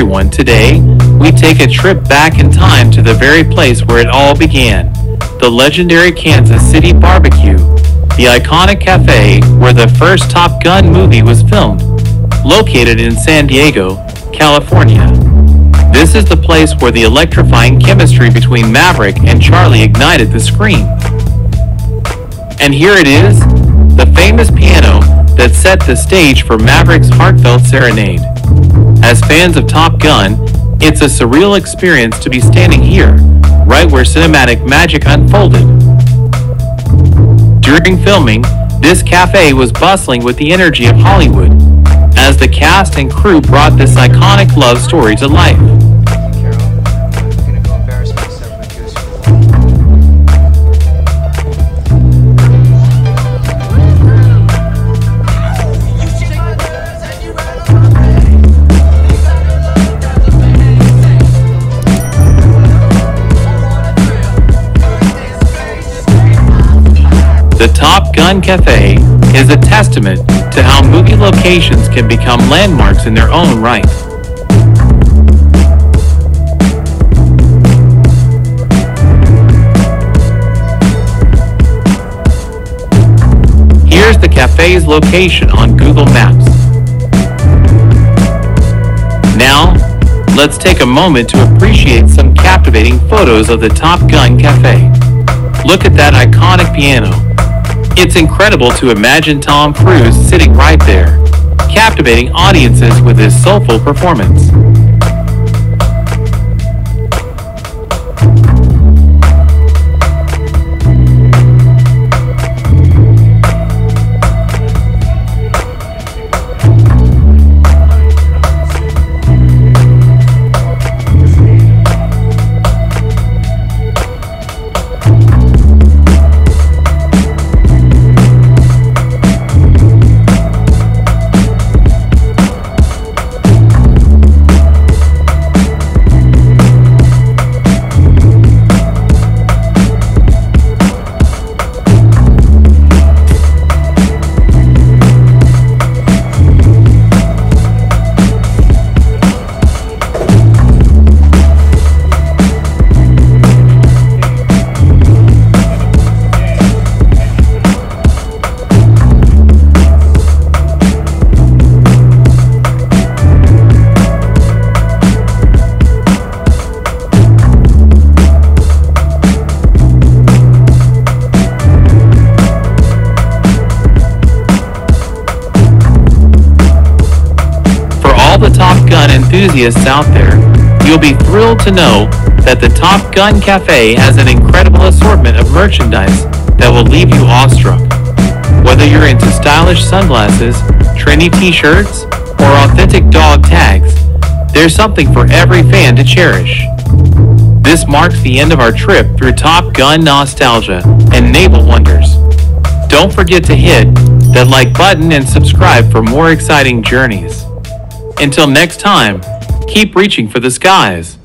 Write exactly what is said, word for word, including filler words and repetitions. everyone. Today, we take a trip back in time to the very place where it all began, the legendary Kansas City Barbecue, the iconic cafe where the first Top Gun movie was filmed, located in San Diego, California. This is the place where the electrifying chemistry between Maverick and Charlie ignited the screen. And here it is, the famous piano that set the stage for Maverick's heartfelt serenade. As fans of Top Gun, it's a surreal experience to be standing here, right where cinematic magic unfolded. During filming, this cafe was bustling with the energy of Hollywood, as the cast and crew brought this iconic love story to life. The Top Gun Cafe is a testament to how movie locations can become landmarks in their own right. Here's the cafe's location on Google Maps. Now, let's take a moment to appreciate some captivating photos of the Top Gun Cafe. Look at that iconic piano. It's incredible to imagine Tom Cruise sitting right there, captivating audiences with his soulful performance. Enthusiasts out there, you'll be thrilled to know that the Top Gun Cafe has an incredible assortment of merchandise that will leave you awestruck. Whether you're into stylish sunglasses, trendy t-shirts, or authentic dog tags, there's something for every fan to cherish. This marks the end of our trip through Top Gun nostalgia and naval wonders. Don't forget to hit that like button and subscribe for more exciting journeys. Until next time, keep reaching for the skies.